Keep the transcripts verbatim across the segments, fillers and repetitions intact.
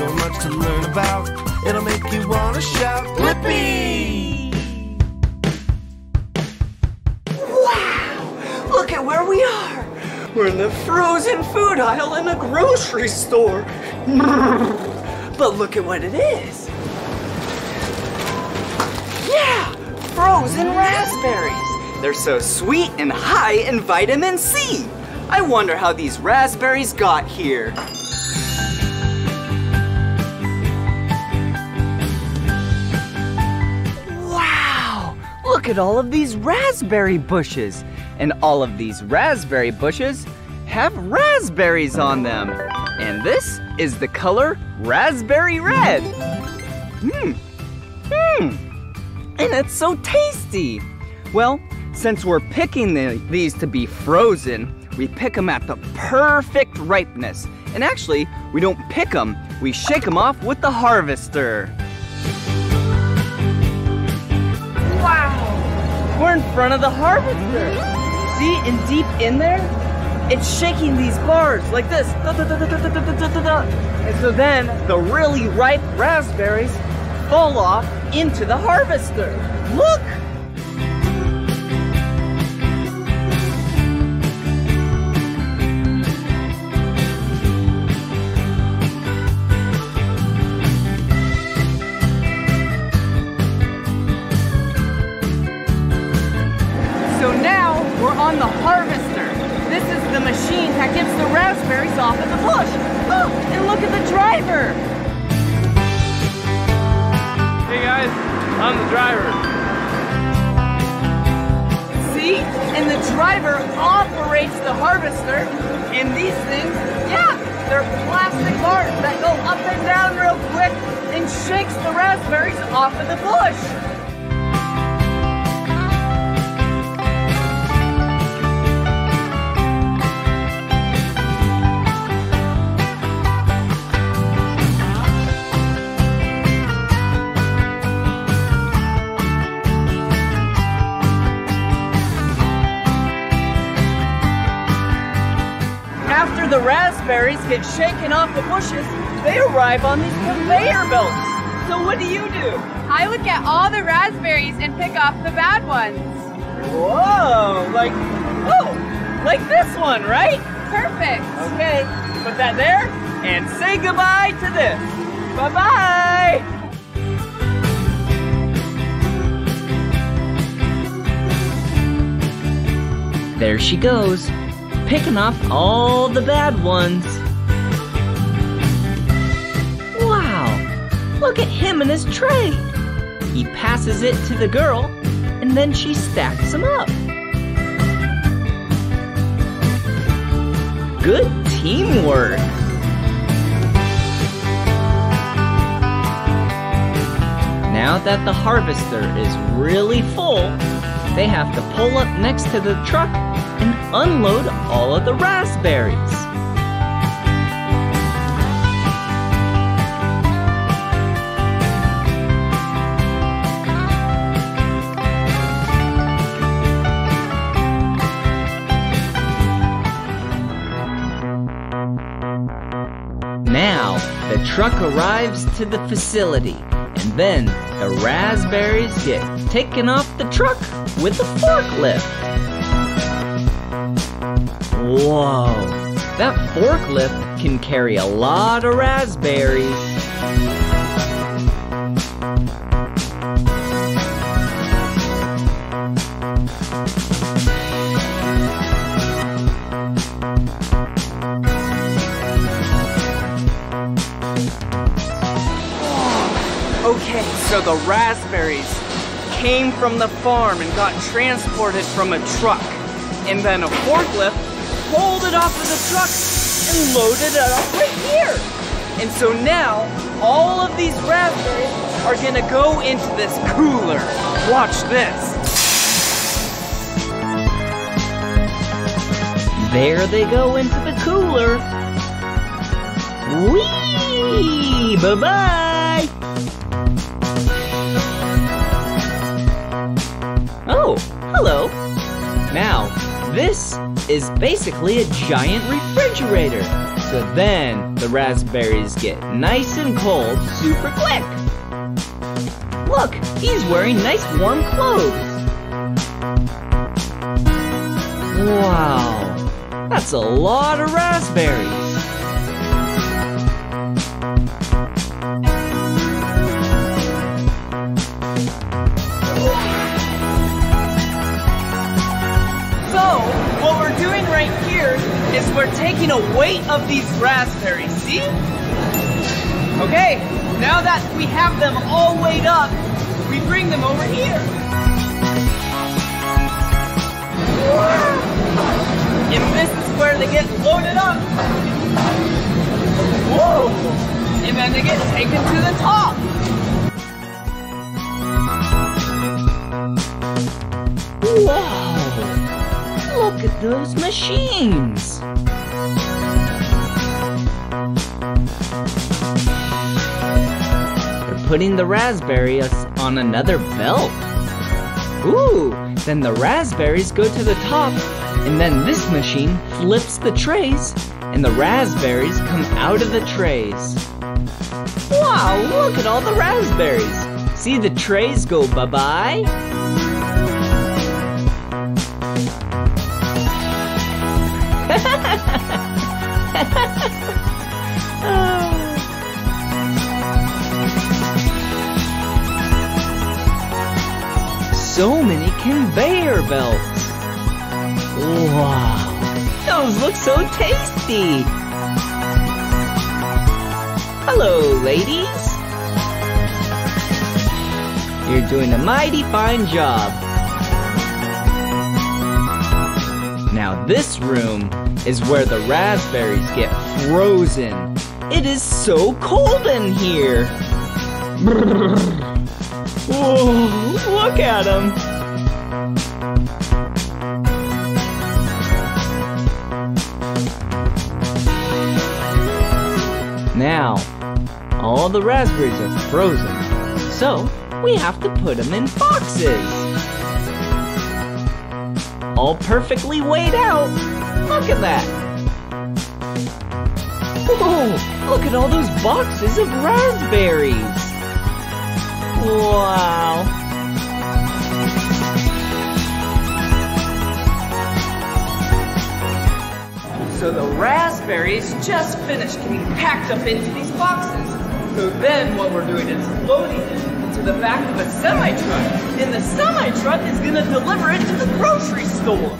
so much to learn about. It'll make you want to shout, Blippi! Wow! Look at where we are! We're in the frozen food aisle in a grocery store. But look at what it is. Yeah! Frozen raspberries. They're so sweet and high in vitamin C. I wonder how these raspberries got here. Wow! Look at all of these raspberry bushes. And all of these raspberry bushes have raspberries on them. And this is the color raspberry red. Hmm. Hmm. And it's so tasty. Well, since we're picking the, these to be frozen, we pick them at the perfect ripeness. And actually, we don't pick them. We shake them off with the harvester. Wow. We're in front of the harvester. See, and deep in there, it's shaking these bars like this. Da, da, da, da, da, da, da, da, da. And so then the really ripe raspberries fall off into the harvester. Look! On the harvester. This is the machine that gets the raspberries off at the bush. Oh, and look at the driver. Hey guys, I'm the driver. See? And the driver operates the harvester. And these things, yeah, they're plastic bars that go up and down real quick and shakes the raspberries off of the bush. The raspberries get shaken off the bushes, they arrive on these conveyor belts. So what do you do? I would get all the raspberries and pick off the bad ones. Whoa, like, oh, like this one, right? Perfect. Okay, put that there and say goodbye to this. Bye-bye. There she goes, picking off all the bad ones. Wow, look at him and his tray. He passes it to the girl, and then she stacks them up. Good teamwork. Now that the harvester is really full, they have to pull up next to the truck and unload all of the raspberries. Now, the truck arrives to the facility, and then the raspberries get taken off the truck with a forklift. Whoa, that forklift can carry a lot of raspberries. Okay, so the raspberries came from the farm and got transported from a truck, and then a forklift pulled it off of the truck and loaded it up right here. And so now, all of these raspberries are gonna go into this cooler. Watch this. There they go into the cooler. Whee! Bye-bye! Oh, hello. Now, this is basically a giant refrigerator. So then the raspberries get nice and cold super quick. Look, he's wearing nice warm clothes. Wow, that's a lot of raspberries. Is we're taking a weight of these raspberries, see? Okay, now that we have them all weighed up, we bring them over here. And this is where they get loaded up. Whoa! And then they get taken to the top. Wow! Look at those machines! They're putting the raspberries on another belt. Ooh, then the raspberries go to the top, and then this machine flips the trays, and the raspberries come out of the trays. Wow, look at all the raspberries! See the trays go bye-bye? So many conveyor belts. Wow, those look so tasty. Hello, ladies. You're doing a mighty fine job. Now this room is where the raspberries get frozen. It is so cold in here. Whoa, look at them! Now, all the raspberries are frozen, so we have to put them in boxes. All perfectly weighed out. Look at that! Whoa, look at all those boxes of raspberries! Wow! So the raspberries just finished getting packed up into these boxes. So then what we're doing is loading it into the back of a semi-truck. And the semi-truck is gonna deliver it to the grocery store.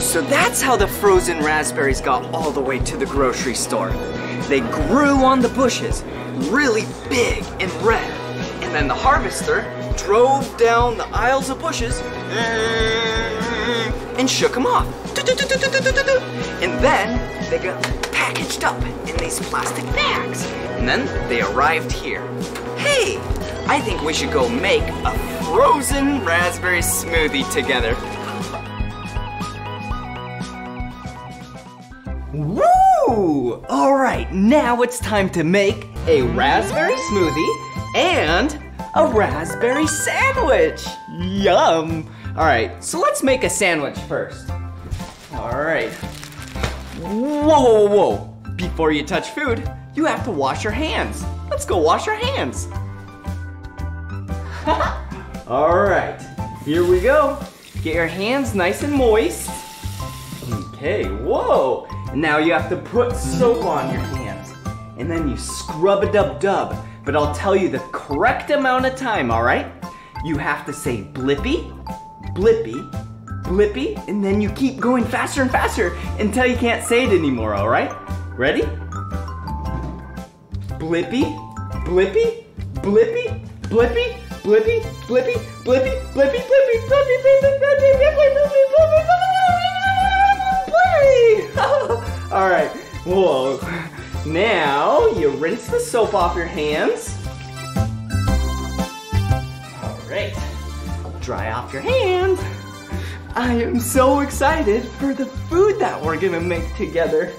So that's how the frozen raspberries got all the way to the grocery store. They grew on the bushes, really big and red. And then the harvester drove down the aisles of bushes and shook them off. And then they got packaged up in these plastic bags. And then they arrived here. Hey, I think we should go make a frozen raspberry smoothie together. Woo! Alright, now it's time to make a raspberry smoothie and a raspberry sandwich! Yum! Alright, so let's make a sandwich first. Alright. Whoa, whoa, whoa! Before you touch food, you have to wash your hands. Let's go wash our hands. Alright, here we go. Get your hands nice and moist. Okay, whoa! Now you have to put soap on your hands, and then you scrub-a-dub-dub, but I'll tell you the correct amount of time, all right? You have to say Blippi, Blippi, Blippi, and then you keep going faster and faster until you can't say it anymore, all right? Ready? Blippi, Blippi, Blippi, Blippi, Blippi, Blippi, Blippi, Blippi, Blippi, Blippi, Blippi, Blippi, Blippi, Blippi, all right, whoa. Now you rinse the soap off your hands. All right, dry off your hands. I am so excited for the food that we're gonna make together.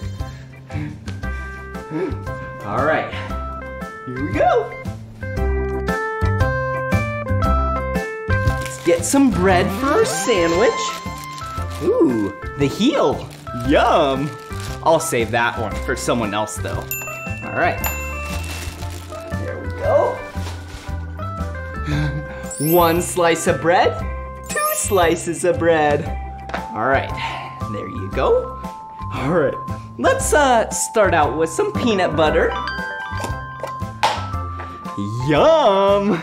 All right, here we go. Let's get some bread for our sandwich. Ooh, the heel, yum. I'll save that one for someone else though. All right, there we go. One slice of bread, two slices of bread. All right, there you go. All right, let's uh, start out with some peanut butter. Yum!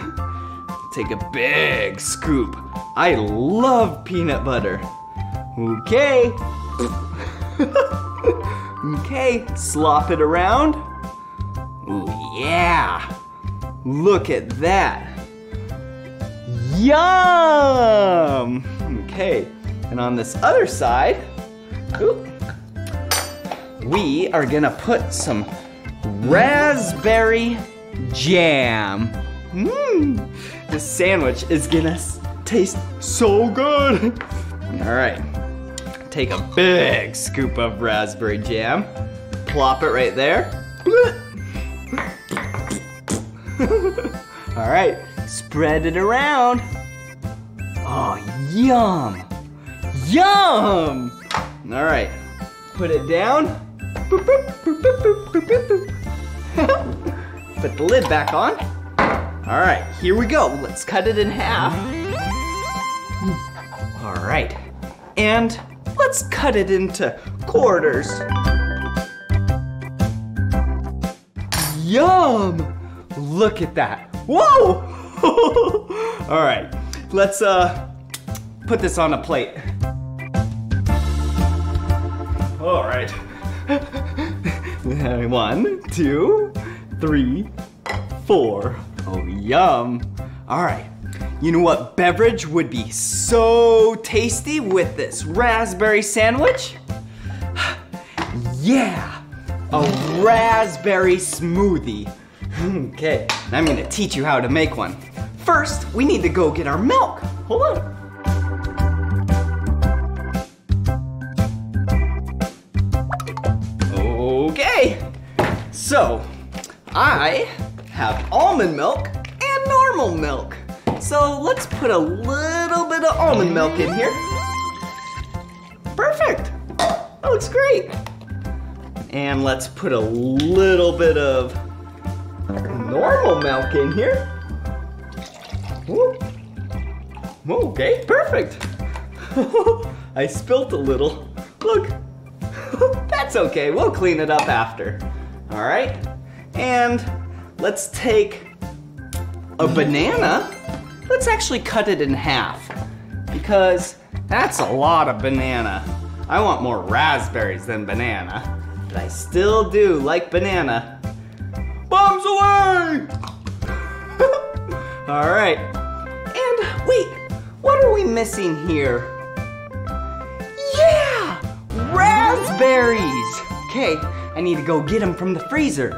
Take a big scoop. I love peanut butter. Okay. Okay, slop it around. Ooh, yeah. Look at that. Yum! Okay, and on this other side, ooh, we are gonna put some raspberry jam. Mmm, this sandwich is gonna taste so good. All right, take a big scoop of raspberry jam, plop it right there. All right, spread it around. Oh, yum, yum! All right, put it down. Boop, boop, boop, boop, boop, boop, boop. Put the lid back on. All right, here we go. Let's cut it in half. All right, and let's cut it into quarters. Yum! Look at that. Whoa! All right, let's uh, put this on a plate. All right. One, two, three, four. Oh, yum. All right. You know what beverage would be so tasty with this raspberry sandwich? Yeah, a raspberry smoothie. Okay, I'm gonna teach you how to make one. First, we need to go get our milk. Hold on. Okay, so I have almond milk and normal milk. So let's put a little bit of almond milk in here. Perfect, that looks great. And let's put a little bit of normal milk in here. Ooh. Okay, perfect. I spilt a little, look. That's okay, we'll clean it up after. All right, and let's take a banana. Let's actually cut it in half because that's a lot of banana. I want more raspberries than banana, but I still do like banana. Bombs away! All right, and wait, what are we missing here? Yeah, raspberries! Okay, I need to go get them from the freezer.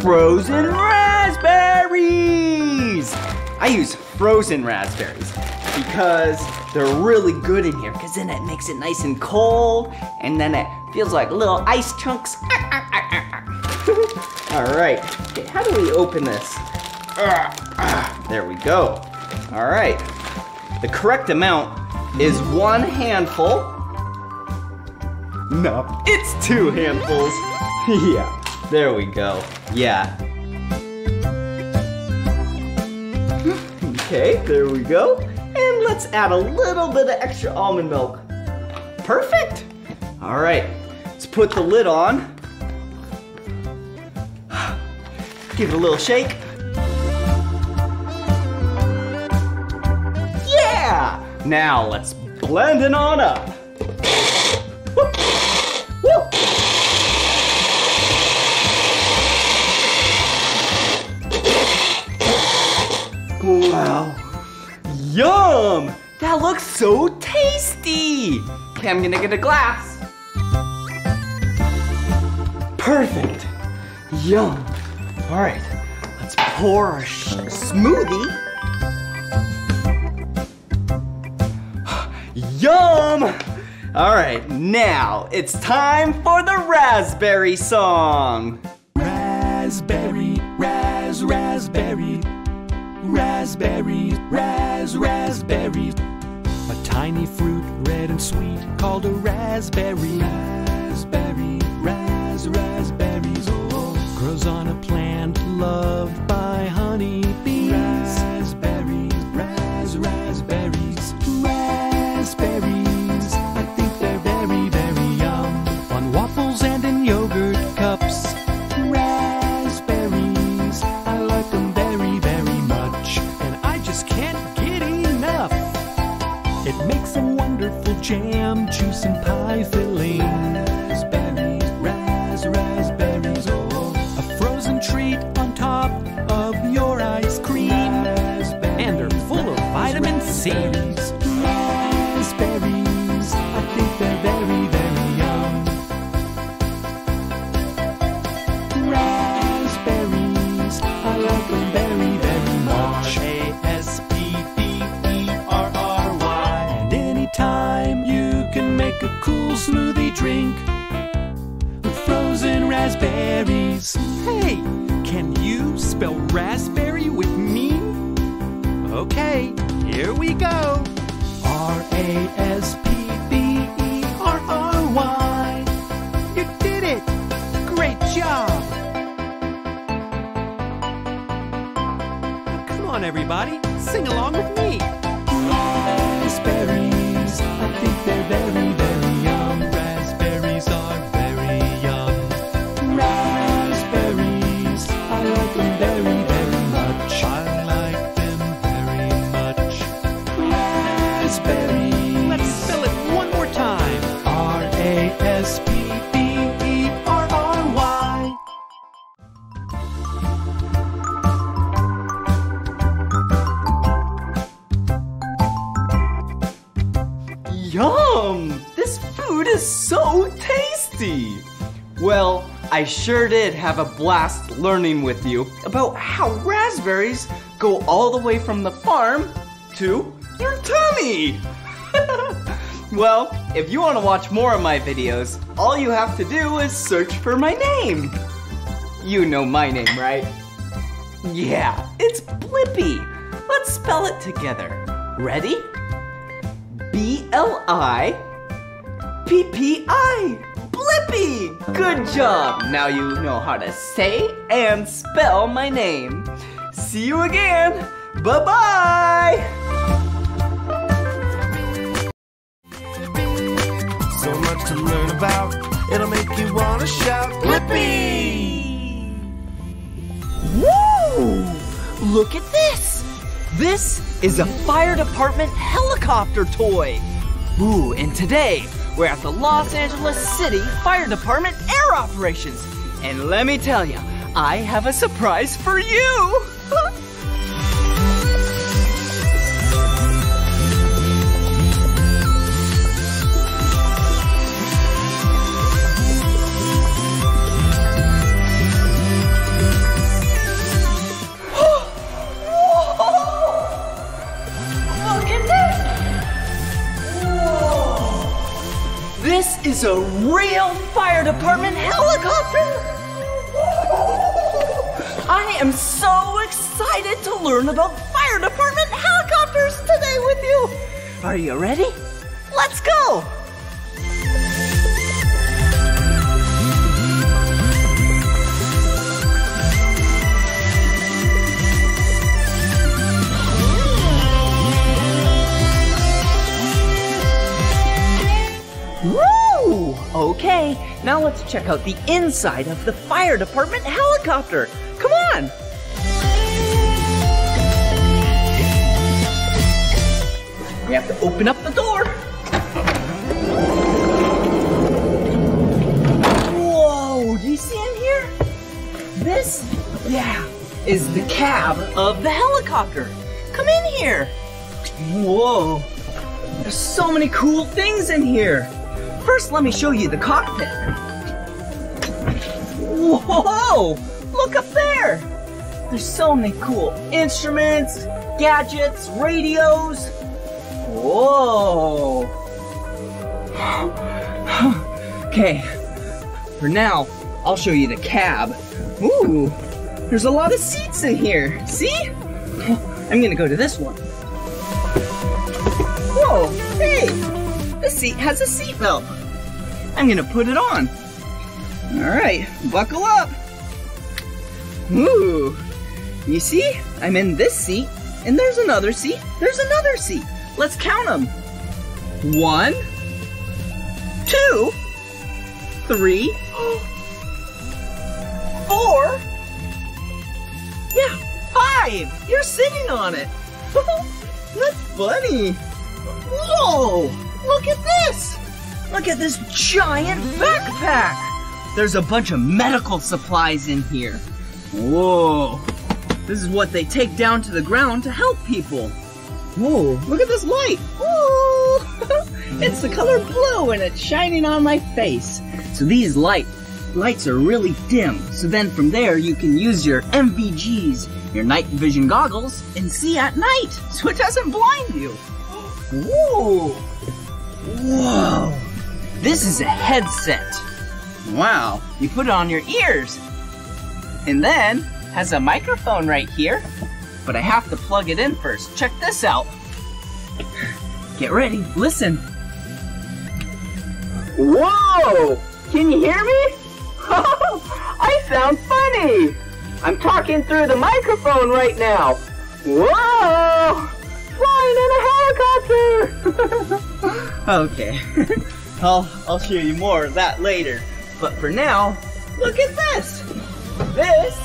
Frozen raspberries! I use frozen raspberries because they're really good in here because then it makes it nice and cold and then it feels like little ice chunks. All right, okay, how do we open this? There we go. All right, the correct amount is one handful. No, it's two handfuls. Yeah. There we go, yeah. Okay, there we go. And let's add a little bit of extra almond milk. Perfect. All right, let's put the lid on. Give it a little shake. Yeah! Now let's blend it on up. Wow, yum! That looks so tasty! Okay, I'm gonna get a glass. Perfect, yum. All right, let's pour our smoothie. Yum! All right, now it's time for the raspberry song. Raspberry, ras, raspberry. Raspberry, ras, raspberry. A tiny fruit, red and sweet, called a raspberry. Raspberry, ras, raspberries. Oh, grows on a plant loved by honeybees. Raspberries, ras, raspberries. Raspberries, I think they're very, very yum. On waffles and in yogurt cups. Raspberries, I like them very, very much. And I just can't get enough. It makes a wonderful jam, juice and pie filling. Raspberries, ras, raspberries. Oh, a frozen treat on top of your ice cream. And they're full of vitamin C. Raspberries, I think they're very, very yum. Raspberries, I love them very, very much. R A S P B E R R Y. And anytime you can make a cool smoothie drink with frozen raspberries. Hey, can you spell raspberry with me? Okay, here we go. R A S P B E R R Y. You did it! Great job! Now come on, everybody. Sing along with me. Raspberries, I think they're very, very yum. Raspberries are very yum. Raspberries, I love them very, very much. I like Raspberry. Let's spell it one more time. R A S P B E R R Y. Yum! This food is so tasty! Well, I sure did have a blast learning with you about how raspberries go all the way from the farm to your tummy! Well, if you want to watch more of my videos, all you have to do is search for my name. You know my name, right? Yeah, it's Blippi. Let's spell it together. Ready? B L I P P I. Blippi! Good job! Now you know how to say and spell my name. See you again! Bye-bye! So much to learn about, it'll make you want to shout, Blippi! Woo! Look at this! This is a fire department helicopter toy! Ooh, and today, we're at the Los Angeles City Fire Department Air Operations. And let me tell you, I have a surprise for you! This is a real fire department helicopter! I am so excited to learn about fire department helicopters today with you! Are you ready? Let's go! Woo! Okay, now let's check out the inside of the fire department helicopter. Come on! We have to open up the door. Whoa! Do you see in here? This, yeah, is the cab of the helicopter. Come in here. Whoa! There's so many cool things in here. First, let me show you the cockpit. Whoa! Look up there! There's so many cool instruments, gadgets, radios. Whoa! Okay, for now, I'll show you the cab. Ooh, there's a lot of seats in here. See? I'm gonna go to this one. Whoa, hey, this seat has a seatbelt. I'm gonna put it on. All right, buckle up. Ooh, you see? I'm in this seat, and there's another seat, there's another seat. Let's count them. One, two, three, four, yeah, five. You're sitting on it. That's funny. Whoa, look at this. Look at this giant backpack. There's a bunch of medical supplies in here. Whoa. This is what they take down to the ground to help people. Whoa, look at this light. Woo! It's the color blue and it's shining on my face. So these light, lights are really dim. So then from there you can use your M V Gs, your night vision goggles, and see at night so it doesn't blind you. Whoa. Whoa. This is a headset. Wow, you put it on your ears. And then has a microphone right here, but I have to plug it in first. Check this out. Get ready, listen. Whoa, can you hear me? I sound funny. I'm talking through the microphone right now. Whoa, flying in a helicopter. Okay, I'll, I'll show you more of that later. But for now, look at this. This.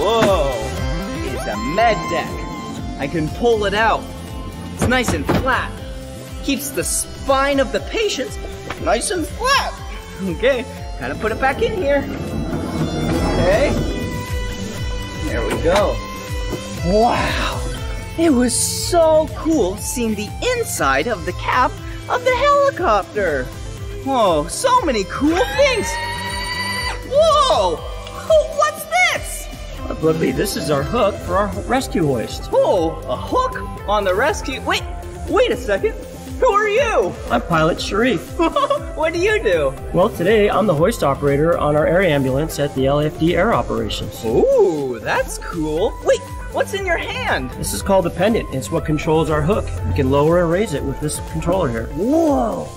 Whoa, it's a med deck. I can pull it out. It's nice and flat. Keeps the spine of the patient nice and flat. Okay, gotta put it back in here. Okay, there we go. Wow, it was so cool seeing the inside of the cap of the helicopter. Whoa, so many cool things. Whoa, what's this? Blippi, this is our hook for our rescue hoist. Oh, a hook on the rescue? Wait, wait a second. Who are you? I'm Pilot Sharif. What do you do? Well, today I'm the hoist operator on our air ambulance at the L A F D Air Operations. Ooh, that's cool. Wait, what's in your hand? This is called a pendant. It's what controls our hook. We can lower and raise it with this controller here. Whoa,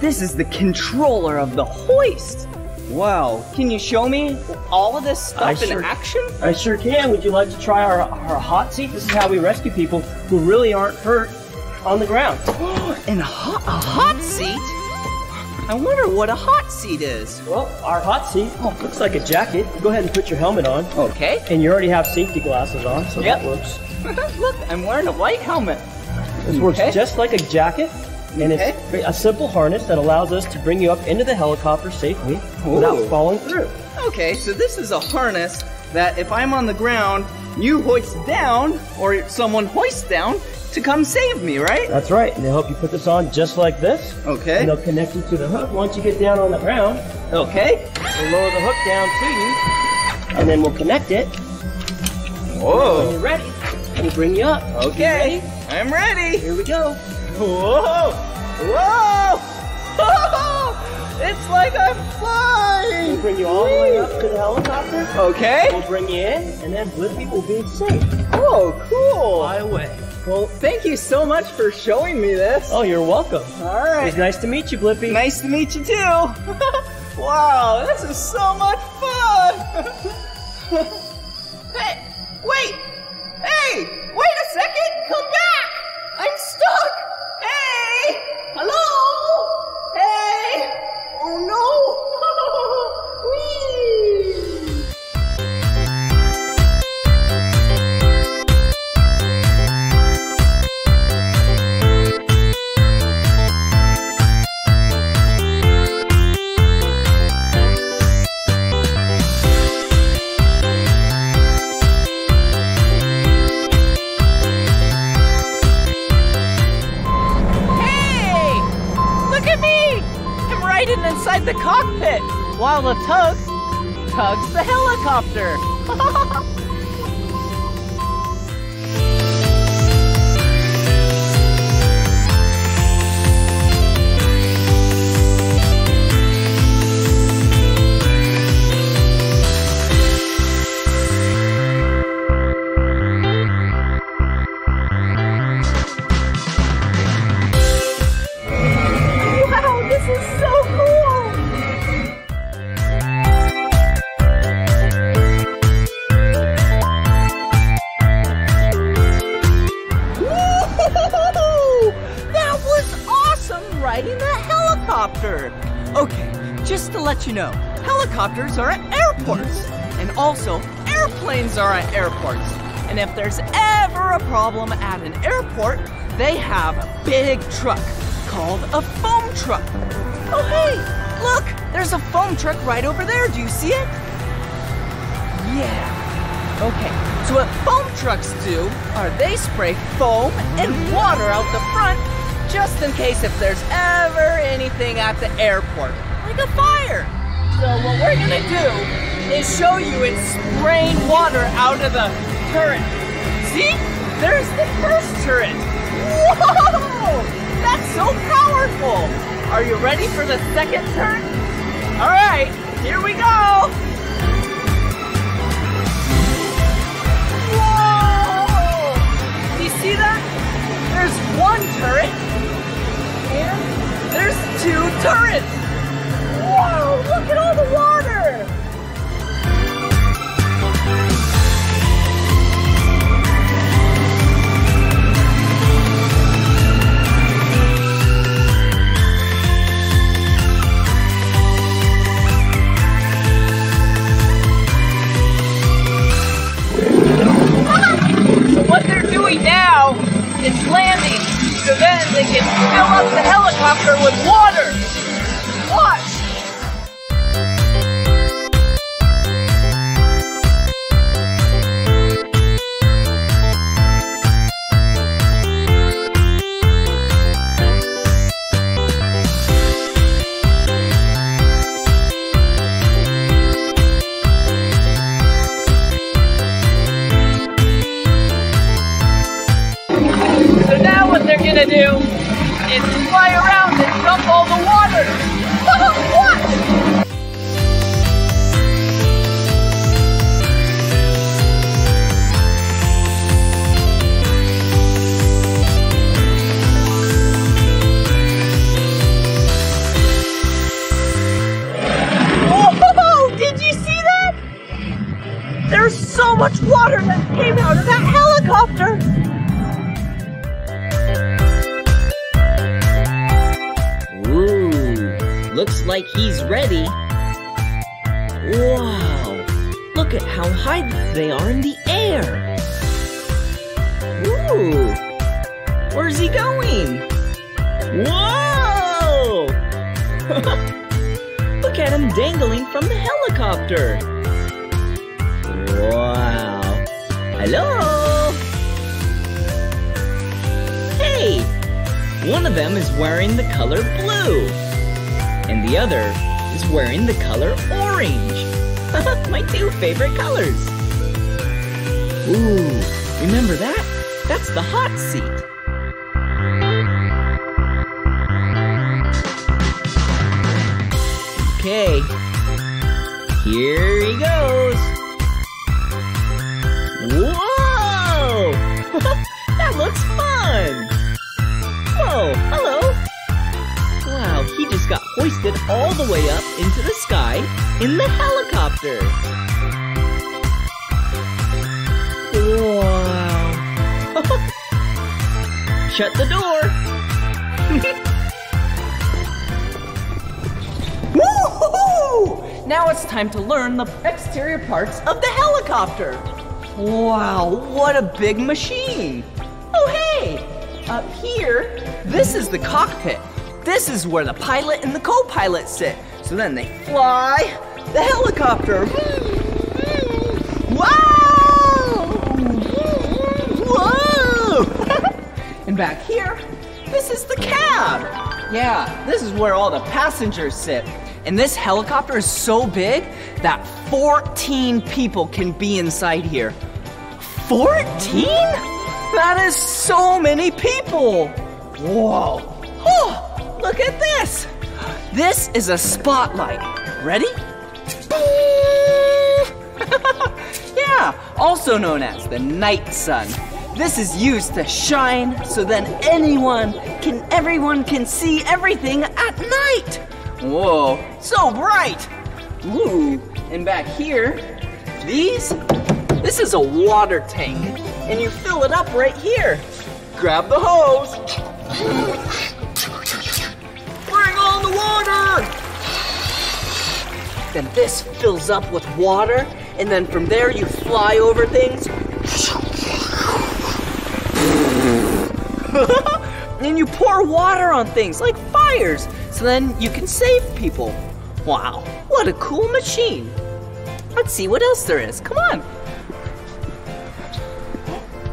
this is the controller of the hoist. Wow, can you show me all of this stuff in action? I sure can. Would you like to try our, our hot seat? This is how we rescue people who really aren't hurt on the ground. And a hot, a hot seat? I wonder what a hot seat is. Well, our hot seat oh, looks like a jacket. Go ahead and put your helmet on. Okay. And you already have safety glasses on, so yep. That works. Look, I'm wearing a white helmet. This okay. works just like a jacket. And okay. it's a simple harness that allows us to bring you up into the helicopter safely Ooh. without falling through. Okay, so this is a harness that if I'm on the ground, you hoist down or someone hoists down to come save me, right? That's right, and they'll help you put this on just like this. Okay. And they'll connect you to the hook once you get down on the ground. Okay. We'll lower the hook down to you, and then we'll connect it. Whoa. When you're ready, we'll bring you up. Okay, ready? I'm ready. Here we go. Whoa! Whoa! Oh, it's like I'm flying! We'll bring you all the way up to the helicopter. Okay. We'll bring you in, and then Blippi will be safe. Oh, cool! Fly away. Well, thank you so much for showing me this. Oh, you're welcome. All right. It's nice to meet you, Blippi. Nice to meet you, too. Wow, this is so much fun! Hey, wait! Hey, wait a second! Come back! I'm stuck! Hey! Hello! Hey! Oh no! Inside the cockpit while the tug tugs the helicopter. riding the helicopter. Okay, just to let you know, helicopters are at airports. And also, airplanes are at airports. And if there's ever a problem at an airport, they have a big truck called a foam truck. Oh, hey, look, there's a foam truck right over there. Do you see it? Yeah. Okay, so what foam trucks do are they spray foam and water out the front just in case if there's ever anything at the airport, like a fire. So what we're gonna do is show you it spraying water out of the turret. See? There's the first turret. Whoa! That's so powerful. Are you ready for the second turret? All right, here we go. See that? There's one turret, and there's two turrets. Whoa, look at all the water. What they're doing now is landing, so then they can fill up the helicopter with water. Watch! To do is fly around and dump all the water. What? Whoa! Did you see that? There's so much water that came out of that helicopter. Looks like he's ready. Wow! Look at how high they are in the air. Ooh! Where's he going? Whoa! Look at him dangling from the helicopter. Wow! Hello! Hey! One of them is wearing the color blue. And the other is wearing the color orange. My two favorite colors. Ooh, remember that? That's the hot seat. Okay, here he goes. Whoa! That looks fun. Whoa, hello. Wow, he just got hoisted all the way up into the sky in the helicopter. Wow. Shut the door. Woo-hoo-hoo! Now it's time to learn the exterior parts of the helicopter. Wow, what a big machine. Oh, hey, up here, this is the cockpit. This is where the pilot and the co-pilot sit. So then they fly the helicopter. Wow! Whoa! And back here, this is the cab. Yeah, this is where all the passengers sit. And this helicopter is so big that fourteen people can be inside here. fourteen? That is so many people. Whoa. Oh. Look at this! This is a spotlight. Ready? Yeah, also known as the night sun. This is used to shine so then anyone can, everyone can see everything at night. Whoa, so bright! Ooh, and back here, these, this is a water tank. And you fill it up right here. Grab the hose. then this fills up with water, and then from there you fly over things. And you pour water on things like fires, so then you can save people. Wow, what a cool machine. Let's see what else there is, come on.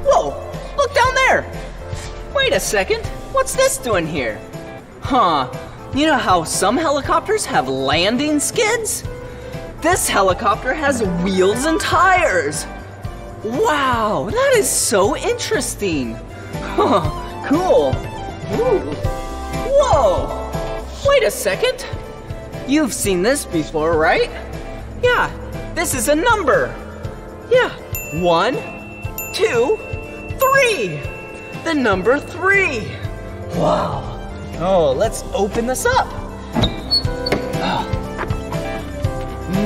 Whoa, look down there. Wait a second, what's this doing here? Huh, you know how some helicopters have landing skids? This helicopter has wheels and tires. Wow, that is so interesting. Huh, cool. Ooh. Whoa, wait a second. You've seen this before, right? Yeah, this is a number. Yeah, one, two, three. The number three. Wow. Oh, let's open this up.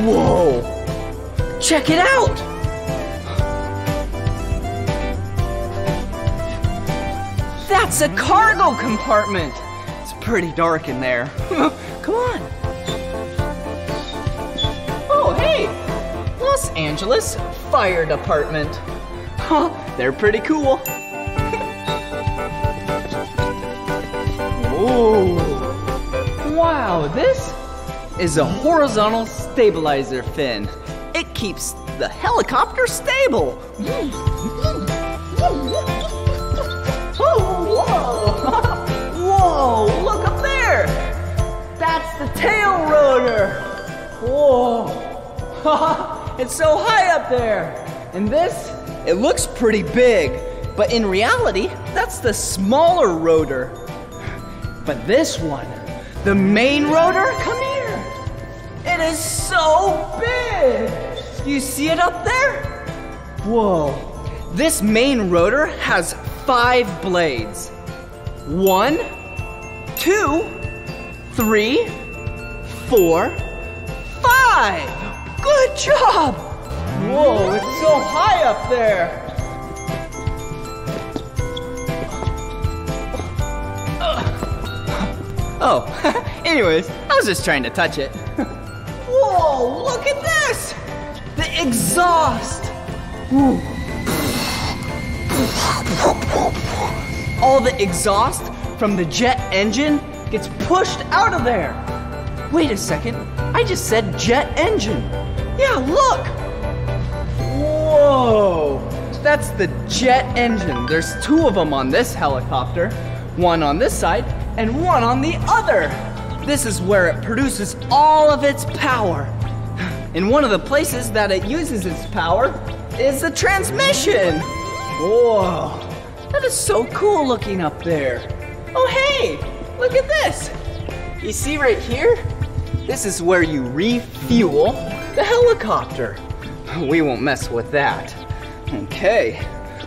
Whoa, check it out. That's a cargo compartment. It's pretty dark in there. Come on. Los Angeles Fire Department. Huh, they're pretty cool. Whoa. Wow, this is a horizontal stabilizer fin. It keeps the helicopter stable. Oh, whoa. Whoa, look up there. That's the tail rotor. Whoa. It's so high up there. And this, it looks pretty big, but in reality, that's the smaller rotor. But this one, the main rotor, come here. It is so big. You see it up there? Whoa. This main rotor has five blades. One, two, three, four, five. Good job! Whoa, it's so high up there! Oh, anyways, I was just trying to touch it. Whoa, look at this! The exhaust! All the exhaust from the jet engine gets pushed out of there. Wait a second, I just said jet engine. Yeah, look! Whoa! That's the jet engine. There's two of them on this helicopter. One on this side and one on the other. This is where it produces all of its power. And one of the places that it uses its power is the transmission. Whoa! That is so cool looking up there. Oh, hey! Look at this! You see right here? This is where you refuel the helicopter. We won't mess with that. Okay,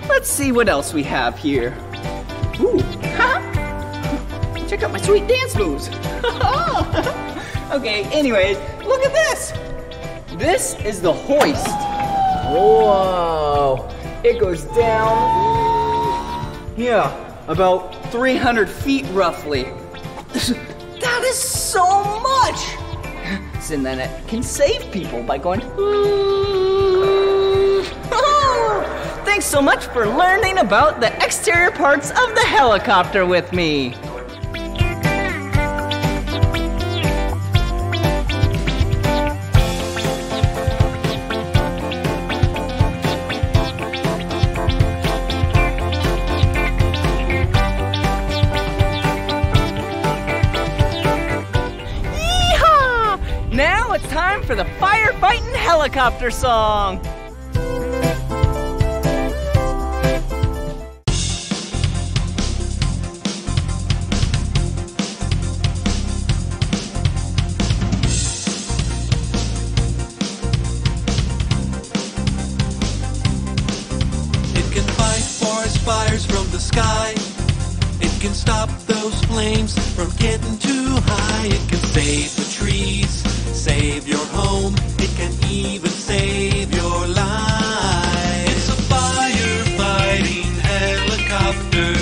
let's see what else we have here. Ooh, ha! Check out my sweet dance moves. Okay, anyways, look at this. This is the hoist. Whoa, it goes down, yeah, about three hundred feet roughly. That is so much. And then it can save people by going. Thanks so much for learning about the exterior parts of the helicopter with me. For the firefighting helicopter song. It can fight forest fires from the sky. It can stop those flames from getting too high. It can save the trees, save your home, it can even save your life. It's a firefighting helicopter,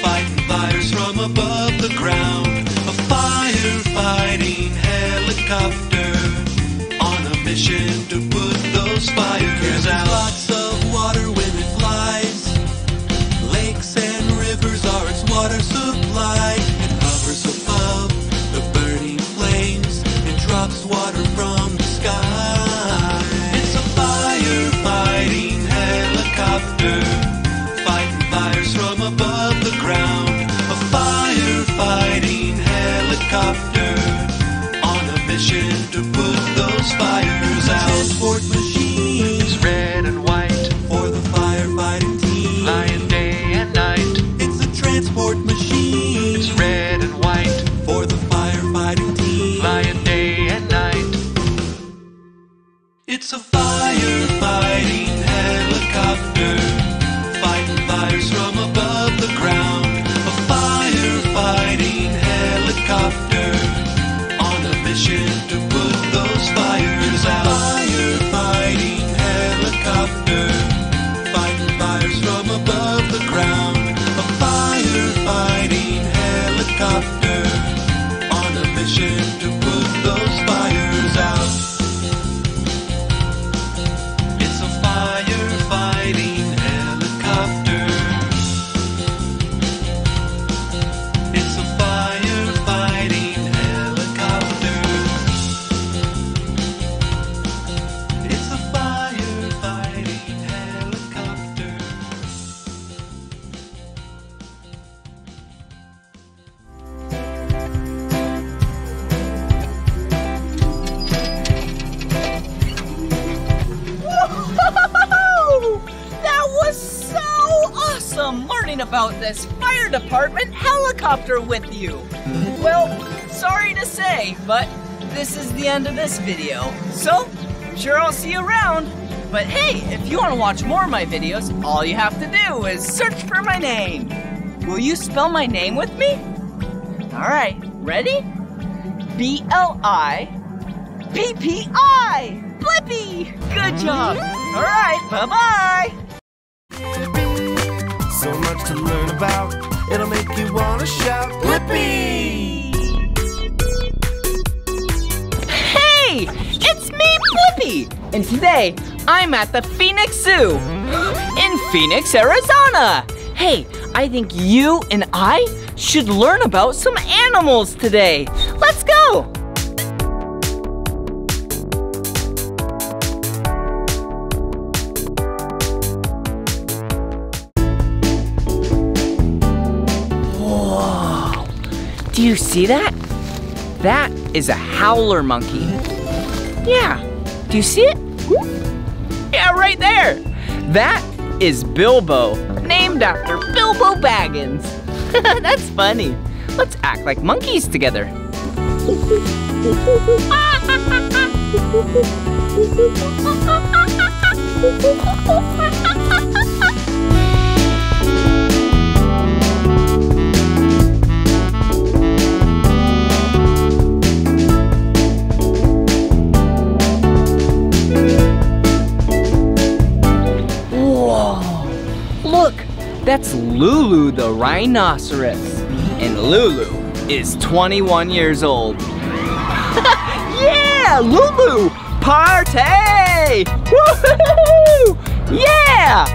fighting fires from above the ground. A firefighting helicopter, helicopter on a mission to put those fires out. Sport machines, red and white, for the firefighting team, flying day and night. It's a transport machine. It's red and white, for the firefighting team, flying day and night. It's a firefighting helicopter, fighting fires from above the ground. To put those fires out. Firefighting helicopter, fighting fires from above the ground. A firefighting helicopter, on a mission to put those fires out. It's a firefighting helicopter. It's a firefighting about this fire department helicopter with you. Well, sorry to say, but this is the end of this video. So, I'm sure I'll see you around. But hey, if you want to watch more of my videos, all you have to do is search for my name. Will you spell my name with me? All right, ready? B L I P P I. Blippi! Good job. All right, bye-bye. So much to learn about, it'll make you wanna shout, Blippi! Hey! It's me, Blippi! And today, I'm at the Phoenix Zoo in Phoenix, Arizona! Hey, I think you and I should learn about some animals today. Let's go! Do you see that? That is a howler monkey. Yeah, do you see it? Yeah, right there. That is Bilbo, named after Bilbo Baggins. That's funny. Let's act like monkeys together. That's Lulu the rhinoceros, and Lulu is twenty-one years old. Yeah, Lulu, party! Woohoo! Yeah!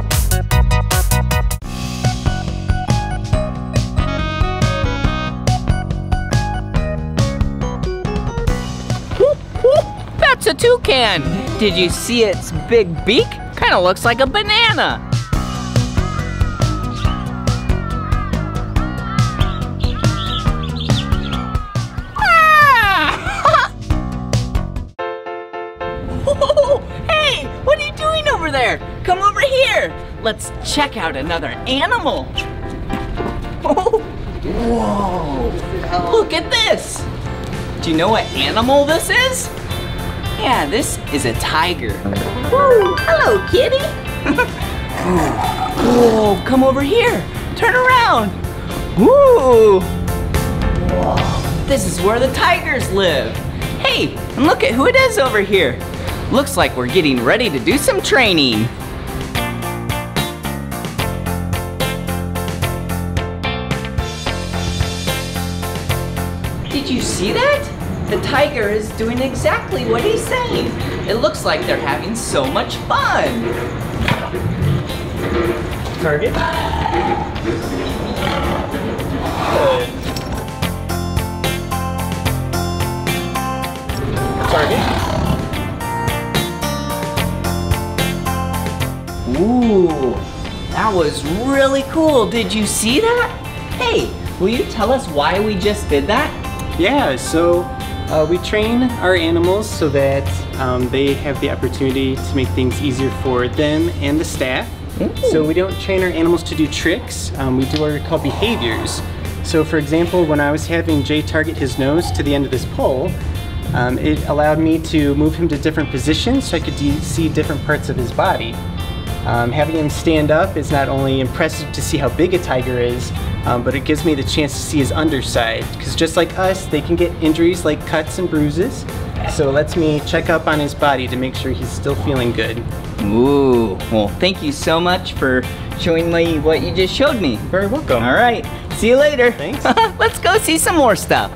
Whoop, whoop. That's a toucan. Did you see its big beak? Kind of looks like a banana. Let's check out another animal. Oh. Whoa, look at this. Do you know what animal this is? Yeah, this is a tiger. Ooh, hello, kitty. Whoa, come over here. Turn around. Ooh. Whoa. This is where the tigers live. Hey, and look at who it is over here. Looks like we're getting ready to do some training. Did you see that? The tiger is doing exactly what he's saying. It looks like they're having so much fun. Target. Target. Ooh, that was really cool. Did you see that? Hey, will you tell us why we just did that? Yeah, so uh, we train our animals so that um, they have the opportunity to make things easier for them and the staff. Mm. So we don't train our animals to do tricks, um, we do what we call behaviors. So for example, when I was having Jay target his nose to the end of this pole, um, it allowed me to move him to different positions so I could see different parts of his body. Um, having him stand up is not only impressive to see how big a tiger is, um, but it gives me the chance to see his underside. Because just like us, they can get injuries like cuts and bruises. So it lets me check up on his body to make sure he's still feeling good. Ooh, well thank you so much for showing me what you just showed me. You're very welcome. All right, see you later. Thanks. Let's go see some more stuff.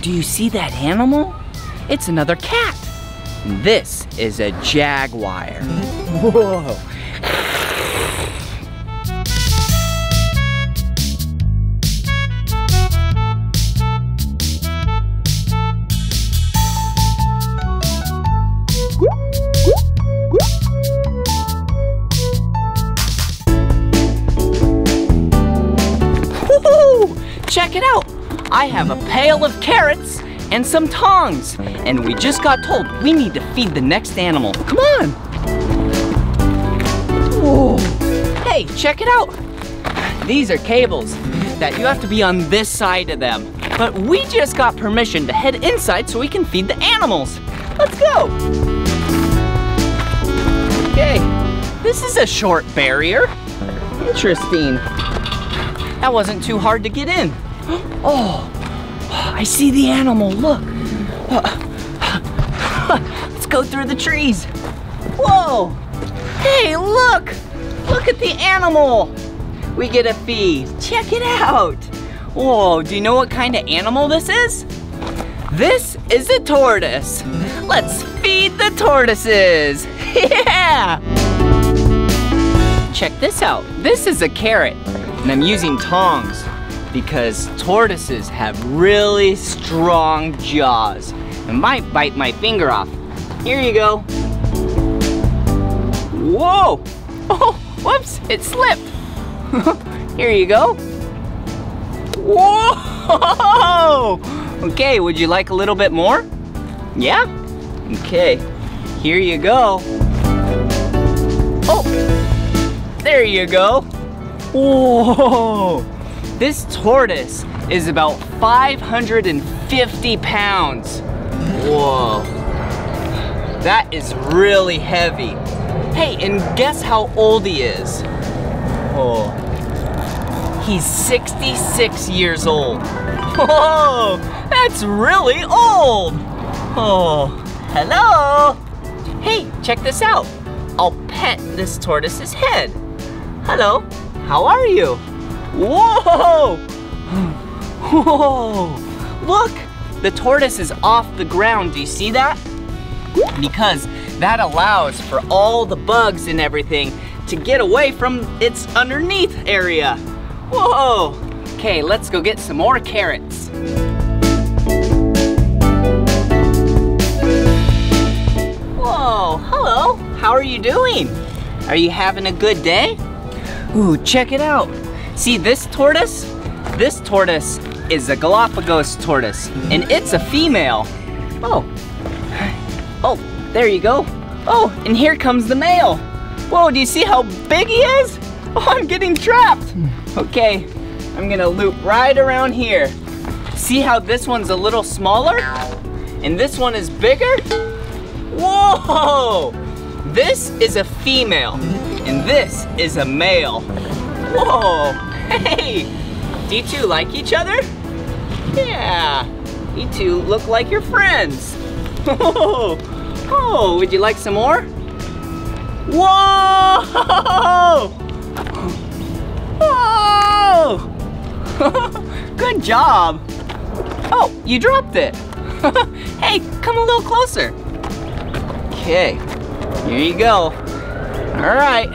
Do you see that animal? It's another cat. This is a jaguar. Whoa. Woo-hoo! Check it out. I have a pail of carrots and some tongs, and we just got told we need to feed the next animal. Come on. Whoa. Hey, check it out. These are cables that you have to be on this side of them. But we just got permission to head inside so we can feed the animals. Let's go. Okay, this is a short barrier. Interesting. That wasn't too hard to get in. Oh, I see the animal, look. Let's go through the trees. Whoa, hey, look. Look at the animal. We get a feed, check it out. Whoa, do you know what kind of animal this is? This is a tortoise. Let's feed the tortoises, yeah. Check this out, this is a carrot, and I'm using tongs. Because tortoises have really strong jaws and might bite my finger off. Here you go. Whoa! Oh, whoops, it slipped. Here you go. Whoa! Okay, would you like a little bit more? Yeah? Okay, here you go. Oh, there you go. Whoa! This tortoise is about five hundred fifty pounds. Whoa. That is really heavy. Hey, and guess how old he is? Oh. He's sixty-six years old. Whoa, that's really old. Oh, hello. Hey, check this out. I'll pet this tortoise's head. Hello, how are you? Whoa! Whoa! Look! The tortoise is off the ground, do you see that? Because that allows for all the bugs and everything to get away from its underneath area. Whoa! Okay, let's go get some more carrots. Whoa, hello! How are you doing? Are you having a good day? Ooh, check it out! See this tortoise? This tortoise is a Galapagos tortoise, and it's a female. Oh, oh, there you go. Oh, and here comes the male. Whoa, do you see how big he is? Oh, I'm getting trapped. Okay, I'm gonna loop right around here. See how this one's a little smaller? And this one is bigger? Whoa! This is a female, and this is a male. Whoa, hey, do you two like each other? Yeah, you two look like your friends. Oh, oh, would you like some more? Whoa! Whoa! Good job. Oh, you dropped it. Hey, come a little closer. Okay, here you go. All All right.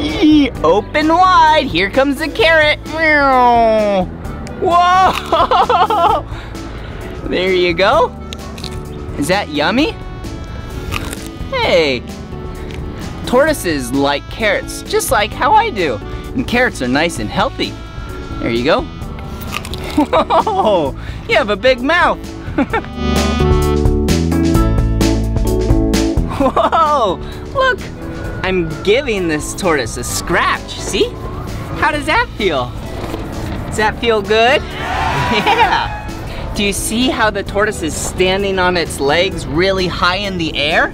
Eee, open wide, here comes the carrot. Meow. Whoa! There you go. Is that yummy? Hey, tortoises like carrots, just like how I do. And carrots are nice and healthy. There you go. Whoa, you have a big mouth. Whoa, look, I'm giving this tortoise a scratch, see? How does that feel? Does that feel good? Yeah. Do you see how the tortoise is standing on its legs really high in the air?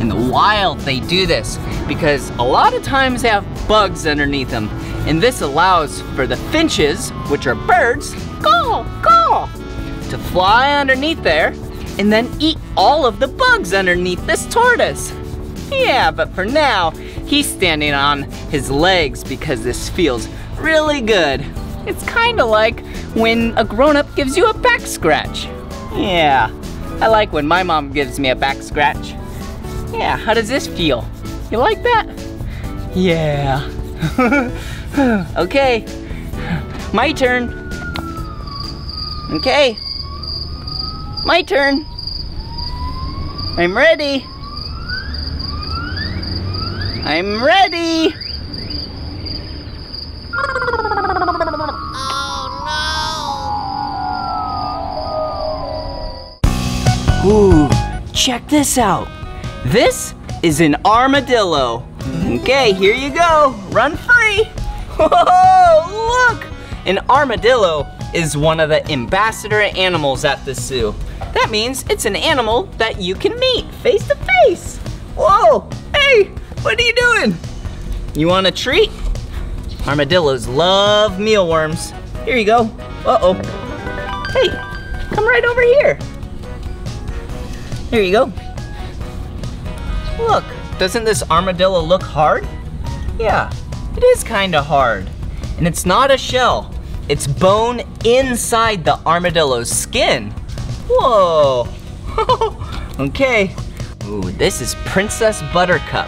In the wild, they do this because a lot of times they have bugs underneath them. And this allows for the finches, which are birds, caw, caw, to fly underneath there and then eat all of the bugs underneath this tortoise. Yeah, but for now, he's standing on his legs because this feels really good. It's kinda like when a grown-up gives you a back scratch. Yeah, I like when my mom gives me a back scratch. Yeah, how does this feel? You like that? Yeah. Okay, my turn. Okay, my turn. I'm ready. I'm ready. Oh no! Ooh, check this out. This is an armadillo. Okay, here you go. Run free. Whoa, look! An armadillo is one of the ambassador animals at the zoo. That means it's an animal that you can meet face to face. Whoa, hey, what are you doing? You want a treat? Armadillos love mealworms. Here you go. Uh-oh. Hey, come right over here. There you go. Look. Doesn't this armadillo look hard? Yeah, it is kinda hard. And it's not a shell, it's bone inside the armadillo's skin. Whoa, okay. Ooh, this is Princess Buttercup.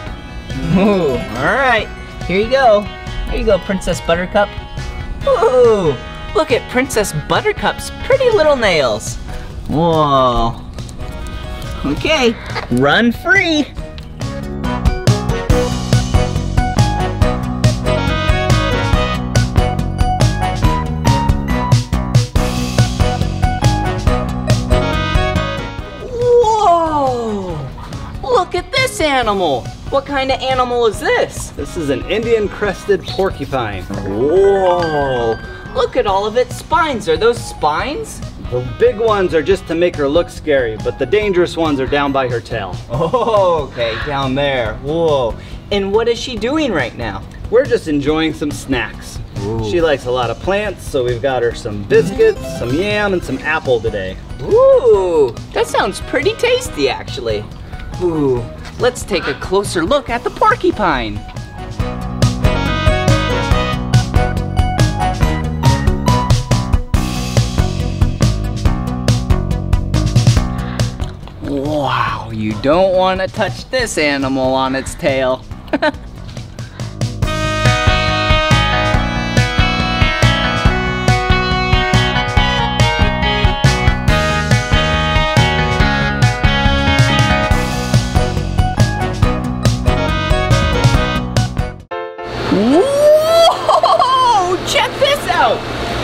Ooh, all right, here you go. Here you go, Princess Buttercup. Ooh, look at Princess Buttercup's pretty little nails. Whoa, okay, run free. Animal. What kind of animal is this? This is an Indian crested porcupine. Whoa, look at all of its spines. Are those spines? The big ones are just to make her look scary, but the dangerous ones are down by her tail. Oh, okay, down there. Whoa. And what is she doing right now? We're just enjoying some snacks. Ooh. She likes a lot of plants, so we've got her some biscuits, some yam, and some apple today. Ooh, that sounds pretty tasty actually. Ooh. Let's take a closer look at the porcupine. Wow, you don't want to touch this animal on its tail.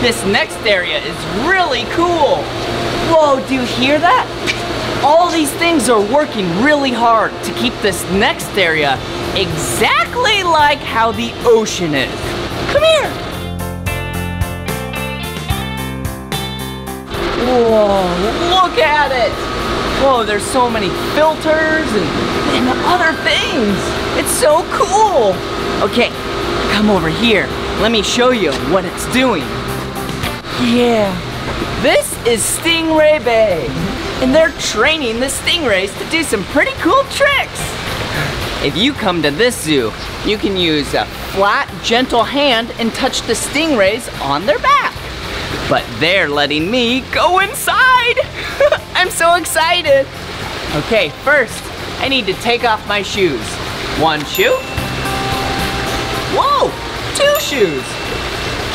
This next area is really cool. Whoa, do you hear that? All these things are working really hard to keep this next area exactly like how the ocean is. Come here. Whoa, look at it. Whoa, there's so many filters and, and other things. It's so cool. Okay, come over here. Let me show you what it's doing. Yeah, this is Stingray Bay, and they're training the stingrays to do some pretty cool tricks. If you come to this zoo, you can use a flat, gentle hand and touch the stingrays on their back. But they're letting me go inside. I'm so excited. Okay, first, I need to take off my shoes. One shoe. Whoa, two shoes.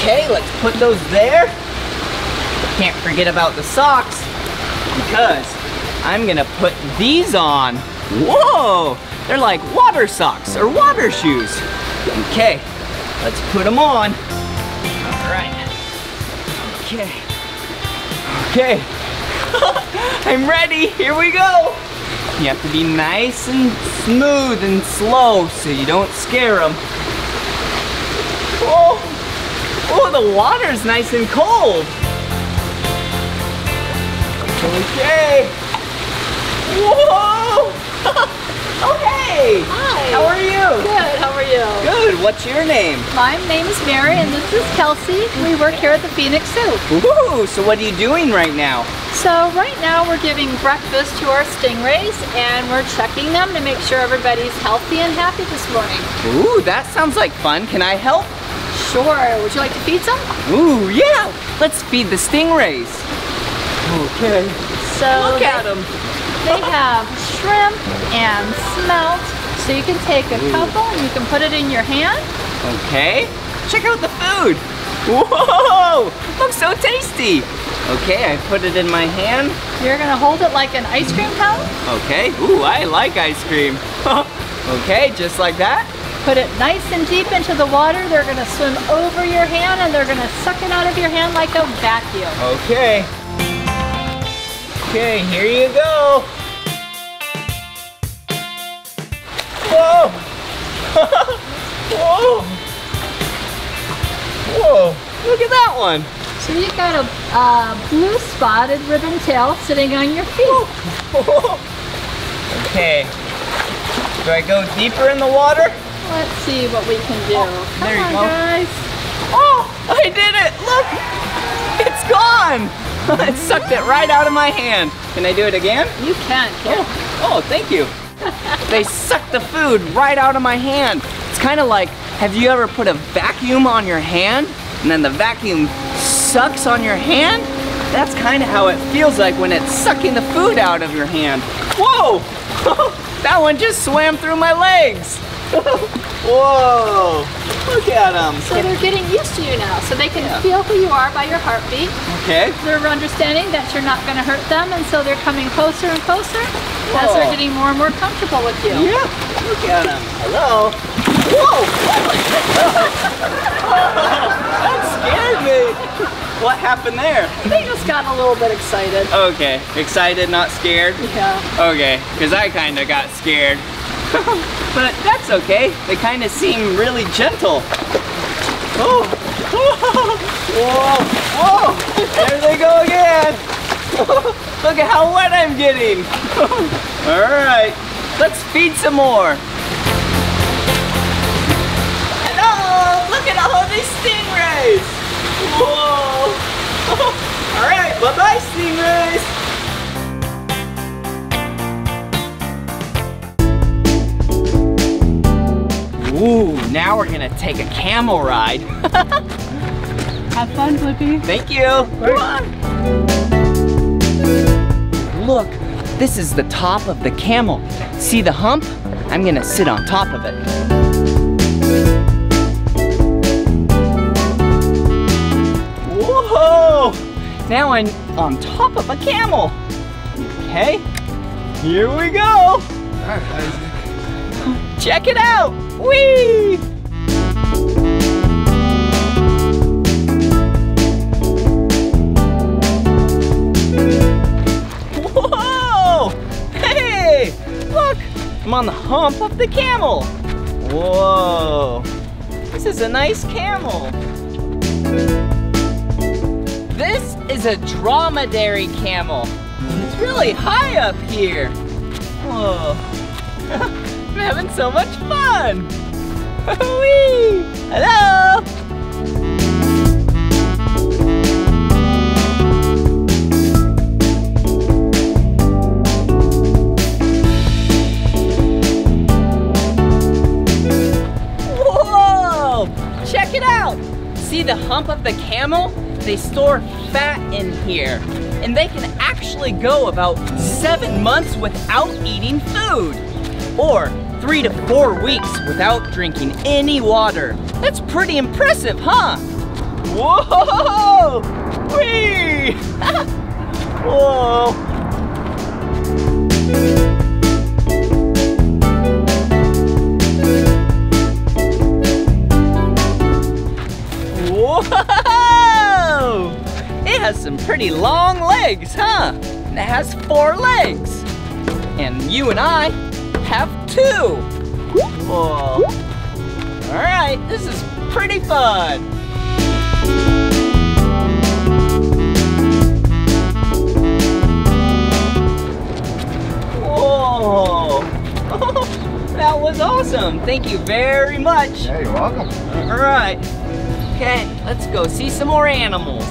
Okay, let's put those there. Can't forget about the socks because I'm gonna put these on. Whoa, they're like water socks or water shoes. Okay, let's put them on. All right, okay, okay. I'm ready, here we go. You have to be nice and smooth and slow so you don't scare them. Oh, oh, the water's nice and cold. Okay. Whoa! Oh, hey! Hi. How are you? Good, how are you? Good, what's your name? My name is Mary and this is Kelsey. We work here at the Phoenix Zoo. Woo! So what are you doing right now? So right now we're giving breakfast to our stingrays and we're checking them to make sure everybody's healthy and happy this morning. Ooh, that sounds like fun. Can I help? Sure. Would you like to feed some? Ooh, yeah! Let's feed the stingrays. Okay. So look at them. They have shrimp and smelt. So you can take a couple and you can put it in your hand. Okay. Check out the food. Whoa! Looks so tasty. Okay, I put it in my hand. You're gonna hold it like an ice cream cone. Okay. Ooh, I like ice cream. Okay, just like that. Put it nice and deep into the water. They're gonna swim over your hand and they're gonna suck it out of your hand like a vacuum. Okay. Okay, here you go. Whoa! Whoa! Whoa! Look at that one. So you got a uh, blue spotted ribbon tail sitting on your feet. Okay. Do I go deeper in the water? Let's see what we can do. Oh, Come there you on, go. guys. Oh! I did it! Look! It's gone. It sucked it right out of my hand. Can I do it again? You can. Yeah. Oh, oh, thank you. They sucked the food right out of my hand. It's kind of like, have you ever put a vacuum on your hand and then the vacuum sucks on your hand? That's kind of how it feels like when it's sucking the food out of your hand. Whoa! That one just swam through my legs. Whoa! Look at them. So they're getting used to you now, so they can yeah. feel who you are by your heartbeat. Okay. They're understanding that you're not going to hurt them, and so they're coming closer and closer Whoa. as they're getting more and more comfortable with you. Yeah. Look at them. Hello. Whoa! That scared me. What happened there? They just got a little bit excited. Okay. Excited, not scared? Yeah. Okay. Because I kind of got scared. But that's okay. They kind of seem really gentle. Oh, whoa, whoa, whoa. There they go again. Look at how wet I'm getting. All right, let's feed some more. Hello, look at all these stingrays. Whoa. All right, bye-bye stingrays. Ooh, now we're gonna take a camel ride. Have fun, Blippi. Thank you. Come on. Look, this is the top of the camel. See the hump? I'm gonna sit on top of it. Whoa! Now I'm on top of a camel. Okay, here we go. Check it out. Whee! Whoa! Hey! Look! I'm on the hump of the camel. Whoa! This is a nice camel. This is a dromedary camel. It's really high up here. Whoa! I'm having so much fun. Whee! Hello! Whoa! Check it out! See the hump of the camel? They store fat in here. And they can actually go about seven months without eating food. or three to four weeks without drinking any water. That's pretty impressive, huh? Whoa! Whee! Whoa! Whoa! It has some pretty long legs, huh? And it has four legs. And you and I have two. Whoa. All right, this is pretty fun. Whoa! That was awesome. Thank you very much. Yeah, you're welcome. All right. Okay, let's go see some more animals.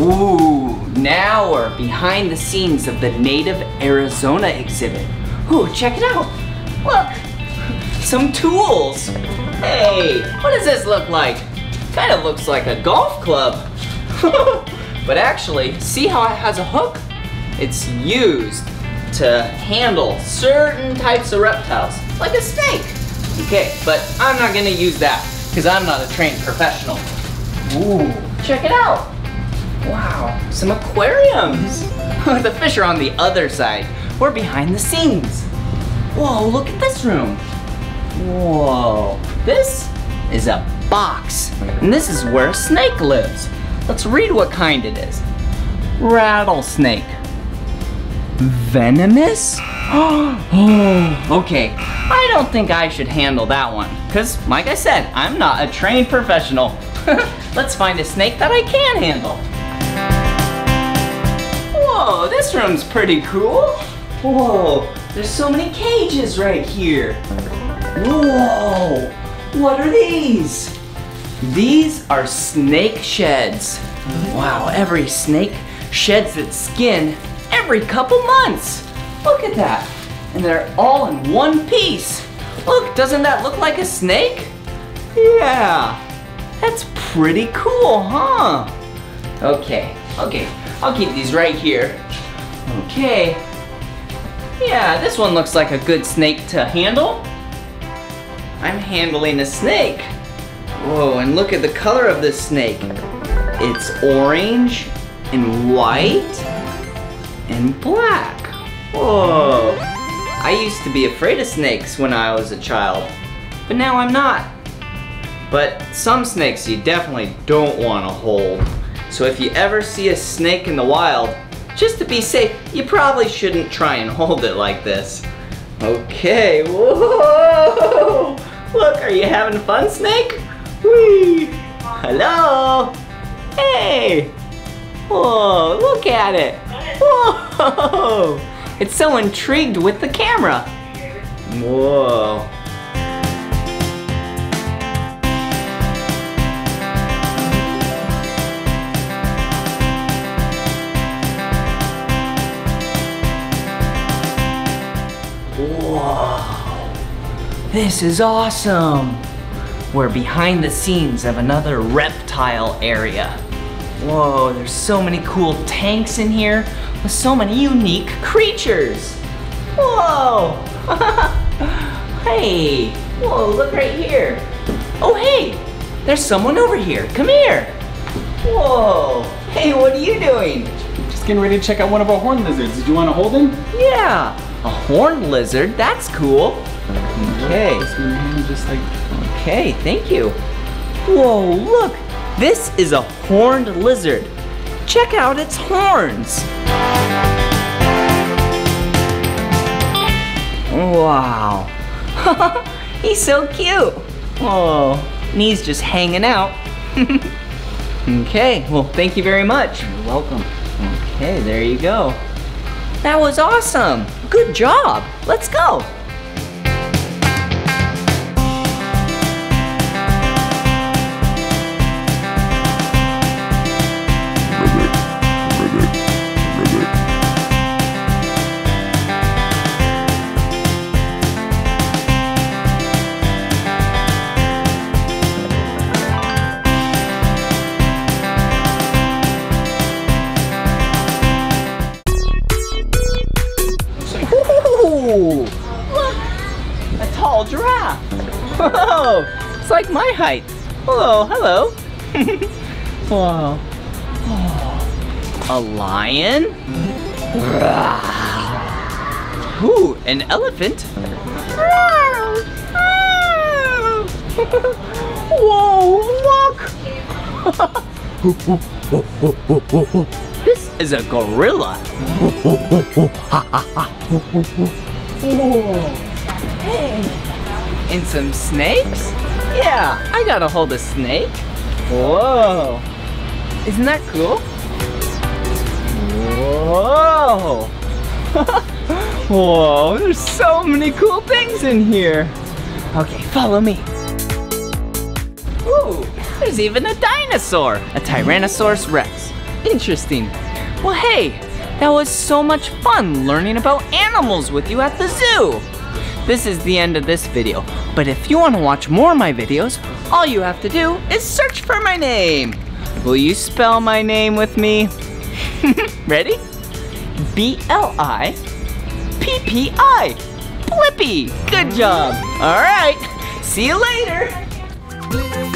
Ooh, now we're behind the scenes of the native Arizona exhibit. Ooh, check it out. Look, some tools. Hey, what does this look like? Kind of looks like a golf club. But actually, see how it has a hook? It's used to handle certain types of reptiles, like a snake. Okay, but I'm not gonna use that because I'm not a trained professional. Ooh, check it out. Wow, some aquariums. The fish are on the other side. We're behind the scenes. Whoa, look at this room. Whoa, this is a box. And this is where a snake lives. Let's read what kind it is. Rattlesnake. Venomous? Oh, okay, I don't think I should handle that one. Cause like I said, I'm not a trained professional. Let's find a snake that I can handle. Whoa, this room's pretty cool. Whoa, there's so many cages right here. Whoa, what are these? These are snake sheds. Wow, every snake sheds its skin every couple months. Look at that. And they're all in one piece. Look, doesn't that look like a snake? Yeah, that's pretty cool, huh? Okay, okay, I'll keep these right here. Okay. Yeah, this one looks like a good snake to handle. I'm handling a snake. Whoa, and look at the color of this snake. It's orange and white and black. Whoa. I used to be afraid of snakes when I was a child, but now I'm not. But some snakes you definitely don't want to hold. So if you ever see a snake in the wild, just to be safe, you probably shouldn't try and hold it like this. Okay, whoa. Look, are you having fun, snake? Whee! Hello! Hey! Whoa, look at it! Whoa! It's so intrigued with the camera! Whoa! Whoa! This is awesome! We're behind the scenes of another reptile area. Whoa, there's so many cool tanks in here with so many unique creatures. Whoa! Hey, whoa, look right here. Oh, hey, there's someone over here. Come here. Whoa, hey, what are you doing? Just getting ready to check out one of our horned lizards. Did you want to hold him? Yeah, a horned lizard, that's cool. Okay. Just like. Okay, thank you. Whoa, look! This is a horned lizard. Check out its horns. Wow. He's so cute. Whoa, and he's just hanging out. Okay, well, thank you very much. You're welcome. Okay, there you go. That was awesome. Good job. Let's go. Whoa! Look! A tall giraffe! Whoa! It's like my height! Hello, hello! Whoa! Oh. A lion? Ooh, an elephant? Whoa, look! This is a gorilla. And some snakes? Yeah, I got a hold of snake. Whoa. Isn't that cool? Whoa. Whoa, there's so many cool things in here. Okay, follow me. Ooh, there's even a dinosaur, a Tyrannosaurus Rex. Interesting. Well, hey, that was so much fun learning about animals with you at the zoo. This is the end of this video, but if you want to watch more of my videos, all you have to do is search for my name. Will you spell my name with me? Ready? B L I P P I. Blippi. Good job. All right. See you later.